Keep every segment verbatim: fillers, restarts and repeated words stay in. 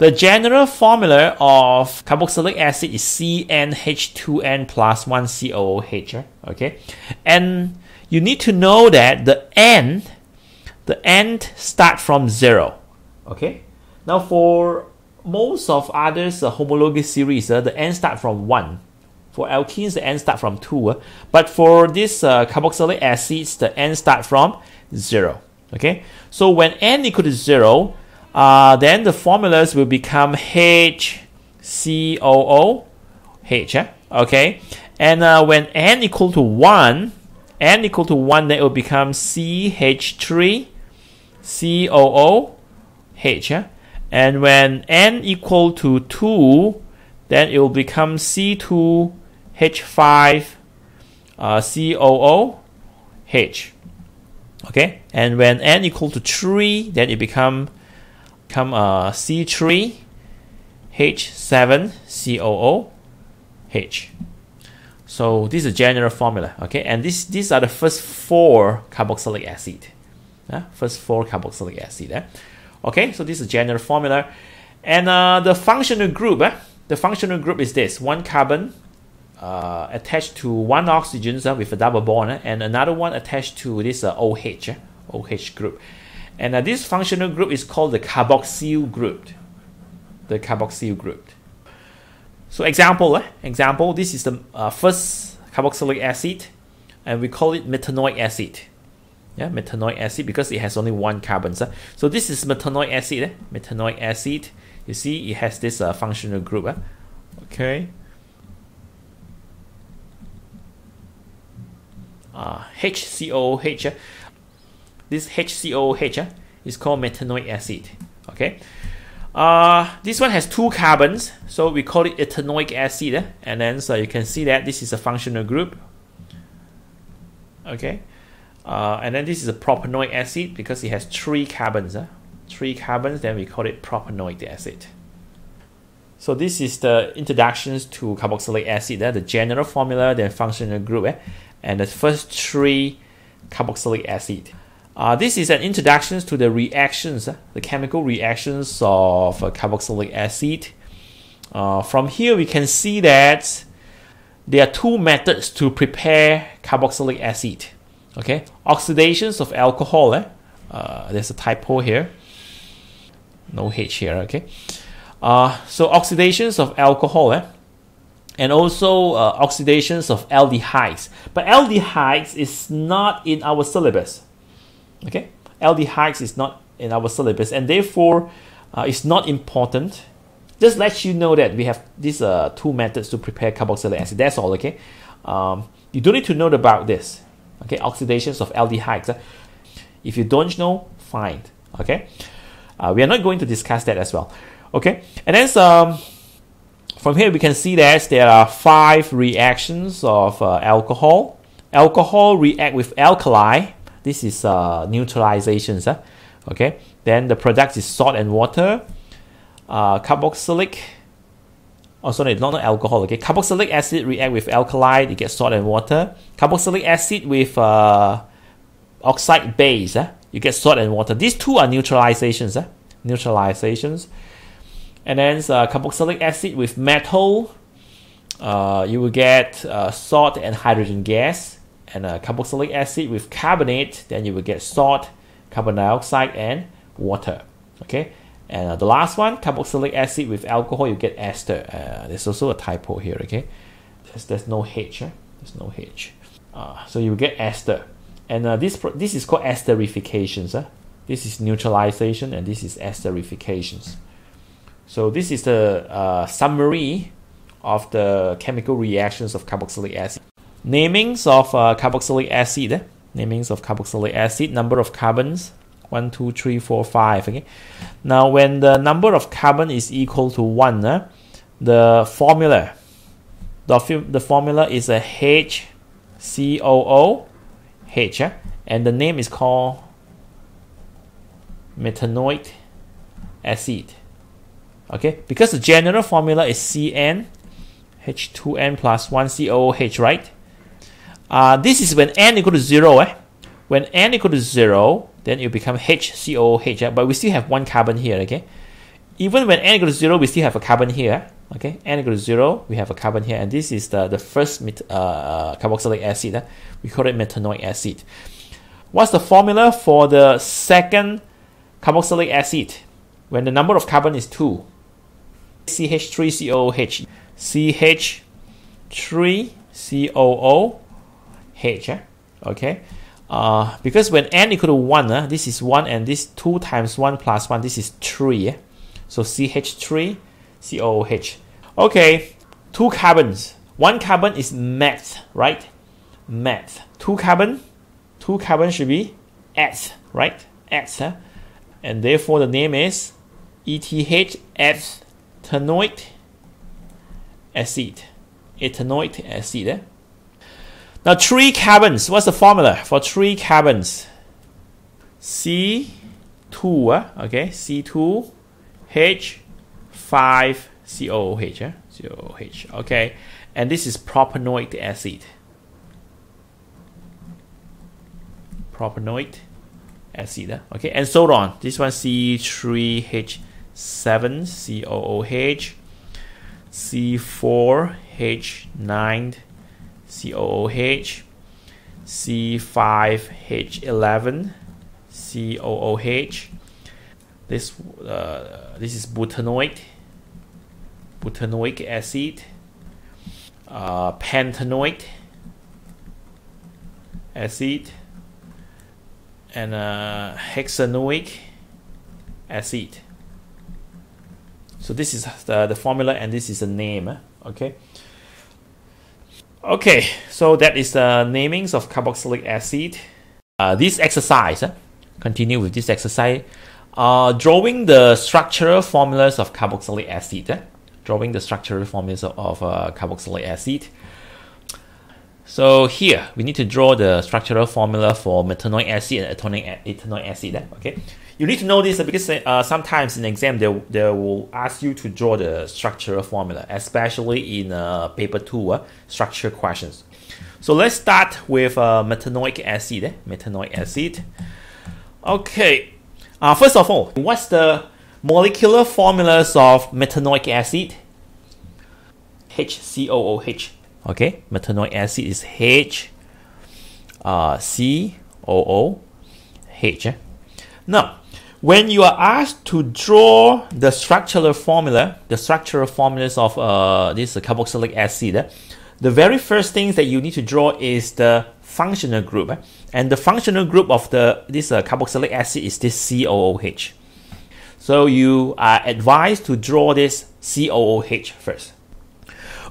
The general formula of carboxylic acid is C n H two n plus one C O O H. Okay, and you need to know that the n, the n start from zero. Okay, now for most of others uh, homologous series, uh, the n start from one. For alkenes, the n start from two. Uh, but for this uh, carboxylic acids, the n start from zero. Okay, so when n equal to zero. Uh, then the formulas will become H C O O H, eh? Okay? And uh, when n equal to one, n equal to one, then it will become C H three C O O H, eh? And when n equal to two, then it will become C two H five C O O H, okay? And when n equal to three, then it become Come uh, C three H seven C O O H. So this is a general formula, okay? And this these are the first four carboxylic acid, uh, first four carboxylic acid, uh. okay? So this is a general formula, and uh, the functional group, uh, the functional group is this: one carbon uh, attached to one oxygen uh, with a double bond, uh, and another one attached to this uh, OH, uh, OH group. And uh, this functional group is called the carboxyl group. The carboxyl group. So example, eh? example. This is the uh, first carboxylic acid, and we call it methanoic acid. Yeah, methanoic acid because it has only one carbon. So, so this is methanoic acid. Eh? Methanoic acid. You see, it has this uh, functional group. Eh? Okay. Uh, H C O O H. Eh? This H C O O H uh, is called methanoic acid. Okay, uh, this one has two carbons, so we call it ethanoic acid. Uh, and then so you can see that this is a functional group. Okay, uh, and then this is a propanoic acid because it has three carbons. Uh, three carbons, then we call it propanoic acid. So this is the introductions to carboxylic acid, uh, the general formula, then functional group, uh, and the first three carboxylic acid. Uh, this is an introduction to the reactions, uh, the chemical reactions of uh, carboxylic acid. Uh, from here, we can see that there are two methods to prepare carboxylic acid. Okay, oxidations of alcohol. Eh? Uh, there's a typo here. No H here. Okay. Uh, so oxidations of alcohol, eh? and also uh, oxidations of aldehydes. But aldehydes is not in our syllabus. Okay, aldehydes is not in our syllabus, and therefore uh, it's not important. Just let you know that we have these uh, two methods to prepare carboxylic acid. That's all. Okay, um, you don't need to know about this. Okay, oxidations of aldehydes. If you don't know, fine. Okay, uh, we are not going to discuss that as well. Okay, and then um, from here we can see that there are five reactions of uh, alcohol. Alcohol react with alkali. This is uh, neutralization. Huh? Okay. Then the product is salt and water. Uh, carboxylic. Oh, sorry, not alcohol. Okay. Carboxylic acid react with alkali. It gets salt and water. Carboxylic acid with uh, oxide base. Huh? You get salt and water. These two are neutralizations. Huh? Neutralizations. And then uh, carboxylic acid with metal. Uh, you will get uh, salt and hydrogen gas. And uh, carboxylic acid with carbonate, then you will get salt, carbon dioxide, and water. Okay, and uh, the last one, carboxylic acid with alcohol, you get ester. Uh, there's also a typo here. Okay, there's, there's no H. Eh? There's no H. Uh, so you will get ester, and uh, this this is called esterifications. Eh? This is neutralization, and this is esterifications. So this is the uh, summary of the chemical reactions of carboxylic acid. Namings of uh, carboxylic acid. Eh? Namings of carboxylic acid. Number of carbons. One, two, three, four, five. Okay. Now, when the number of carbon is equal to one, eh? the formula, the, the formula is a H C O O H, eh? and the name is called methanoic acid. Okay. Because the general formula is C n H two n plus one C O O H, right? Uh, this is when n equal to zero. Eh? When n equal to zero, then you become H C O O H. But we still have one carbon here. Okay, even when n equals to zero, we still have a carbon here. Okay, n equals to zero, we have a carbon here, and this is the, the first uh, carboxylic acid. Uh, we call it methanoic acid. What's the formula for the second carboxylic acid? When the number of carbon is two, C H three C O O H, C H three C O O H, eh? Okay? Uh, because when n equal to one, uh, this is one, and this two times one plus one, this is three. Eh? So C H three C O O H. Okay, two carbons. One carbon is meth, right? Meth. Two carbon, two carbon should be eth, right? Eth, eh? And therefore the name is E T H, ethanoic acid. Ethanoic acid. Eh? Now three carbons. What's the formula for three carbons? C two, uh, okay, C two H five C O O H, eh? C O O H, okay. And this is propanoic acid. Propanoic acid, eh? Okay, and so on. This one C three H seven C O O H, C four H nine C O O H, C five H eleven C O O H. This uh, this is butanoic, butanoic acid, uh, pentanoic acid, and uh, hexanoic acid. So this is the, the formula, and this is the name. Eh? Okay. Okay, so that is the namings of carboxylic acid. Uh, this exercise, eh? continue with this exercise, uh, drawing the structural formulas of carboxylic acid. Eh? Drawing the structural formulas of, of uh, carboxylic acid. So here, we need to draw the structural formula for methanoic acid and ethanoic, ethanoic acid. Eh? Okay, you need to know this because uh, sometimes in exam, they, they will ask you to draw the structural formula, especially in uh, paper two, uh, structure questions. So let's start with uh, methanoic acid. Eh? Methanoic acid. Okay, uh, first of all, what's the molecular formulas of methanoic acid? H C O O H. Okay, methanoic acid is H, uh, C O O H. Eh? Now, when you are asked to draw the structural formula, the structural formulas of uh, this carboxylic acid, eh? the very first thing that you need to draw is the functional group. Eh? And the functional group of the this uh, carboxylic acid is this C O O H. So you are advised to draw this C O O H first.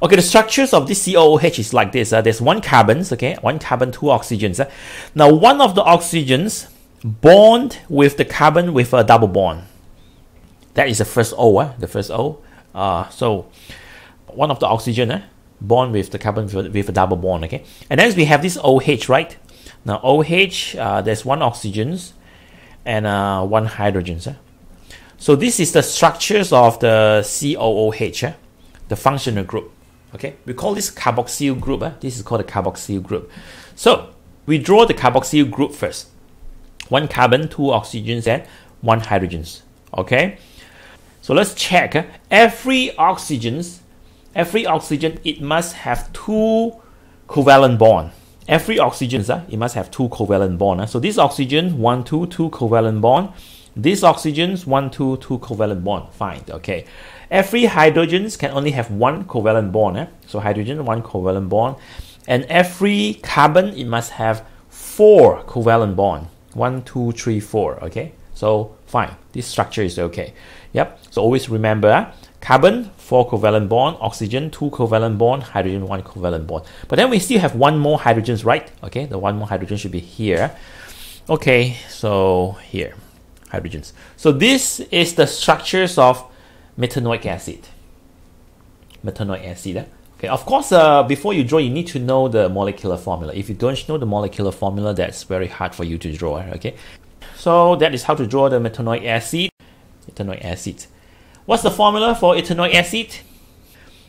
Okay, the structures of this C O O H is like this. Uh, there's one carbon, okay, one carbon, two oxygens. Uh. Now, one of the oxygens bond with the carbon with a double bond. That is the first O, uh, the first O. Uh, so, one of the oxygen uh, bond with the carbon with, with a double bond, okay. And then we have this O H, right? Now, O H, uh, there's one oxygens and uh, one hydrogens. Uh. So, this is the structures of the C O O H, uh, the functional group. Okay, we call this carboxyl group. Eh? This is called a carboxyl group. So we draw the carboxyl group first. One carbon, two oxygens, and one hydrogens. Okay, so let's check. Eh? Every oxygens, every oxygen, it must have two covalent bond. Every oxygens, eh? it must have two covalent bond. Eh? So this oxygen, one, two, two covalent bond. These oxygens, one, two, two covalent bond. Fine. Okay. Every hydrogens can only have one covalent bond. Eh? So hydrogen, one covalent bond. And every carbon, it must have four covalent bond. One, two, three, four. Okay. So fine. This structure is okay. Yep. So always remember, eh? carbon, four covalent bond. Oxygen, two covalent bond. Hydrogen, one covalent bond. But then we still have one more hydrogens, right? Okay. The one more hydrogen should be here. Okay. So here, hydrogens. So this is the structures of methanoic acid. Methanoic acid. Eh? Okay, of course, uh, before you draw, you need to know the molecular formula. If you don't know the molecular formula, that's very hard for you to draw. Okay, so that is how to draw the methanoic acid. Ethanoic acid. What's the formula for ethanoic acid?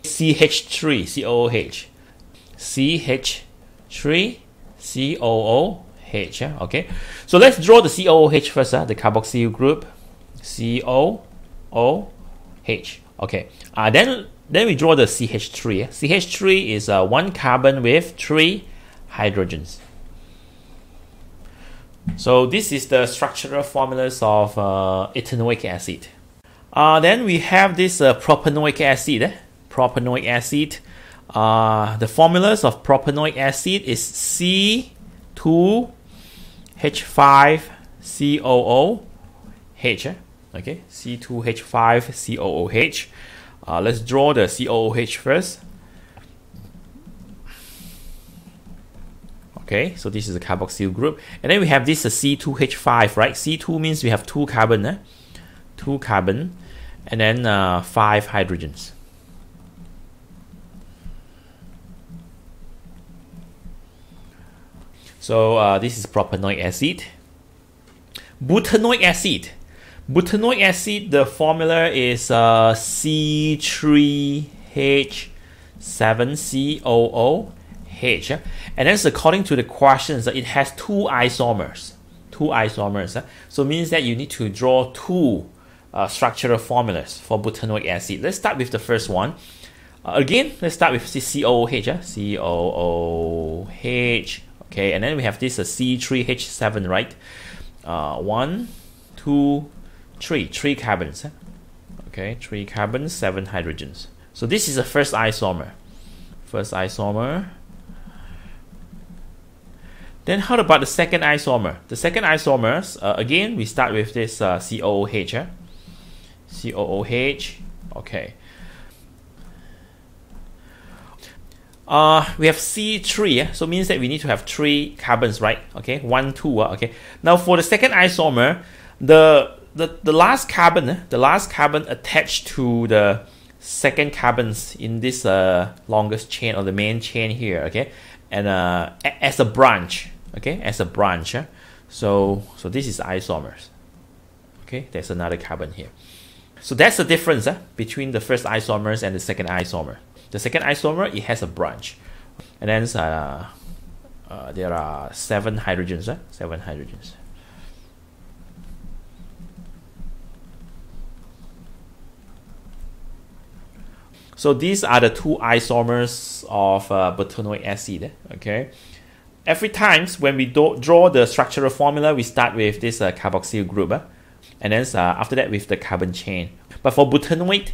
C H three C O O H. C H three C O O H. Eh? Okay, so let's draw the C O O H first. Eh? The carboxyl group. C O O H. H. Okay, uh, then then we draw the C H three. C H three is uh, one carbon with three hydrogens. So this is the structural formulas of uh, ethanoic acid. Uh, then we have this uh, propanoic acid. Eh? Propanoic acid. Uh, the formulas of propanoic acid is C two H five C O O H. Eh? Okay, C two H five C O O H. Uh, let's draw the C O O H first. Okay, so this is a carboxyl group. And then we have this uh, C two H five, right? C two means we have two carbon, eh? two carbon, and then uh, five hydrogens. So uh, this is propanoic acid. Butanoic acid. Butanoic acid, the formula is uh, C three H seven C O O H. H, and that's according to the questions. It has two isomers, two isomers. So it means that you need to draw two uh, structural formulas for butanoic acid. Let's start with the first one. Uh, again, let's start with C O O H, C O O H. Okay, and then we have this uh, C three H seven, right? Uh, one, two, three, three carbons. Okay, three carbons, seven hydrogens. So this is the first isomer. First isomer. Then how about the second isomer? The second isomers, uh, again, we start with this uh, C O O H. Eh? C O O H, okay. Uh, we have C three, eh? So it means that we need to have three carbons, right? Okay, one, two, uh, okay. Now for the second isomer, the, the, the last carbon, eh? the last carbon attached to the second carbons in this uh, longest chain or the main chain here, okay? And uh, as a branch, okay, as a branch. Eh? So, so this is isomers. Okay, there's another carbon here. So that's the difference eh? between the first isomers and the second isomer. The second isomer, it has a branch. And then uh, uh, there are seven hydrogens, eh? seven hydrogens. So these are the two isomers of uh, butanoic acid, okay? Every time when we do draw the structural formula, we start with this uh, carboxyl group, eh? and then uh, after that with the carbon chain. But for butanoate,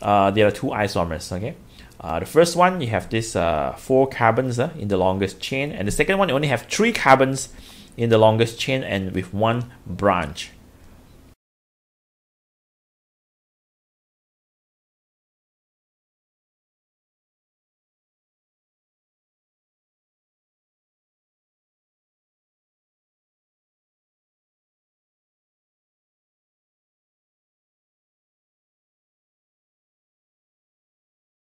uh, there are two isomers, okay? Uh, the first one, you have this uh, four carbons eh, in the longest chain, and the second one, you only have three carbons in the longest chain and with one branch.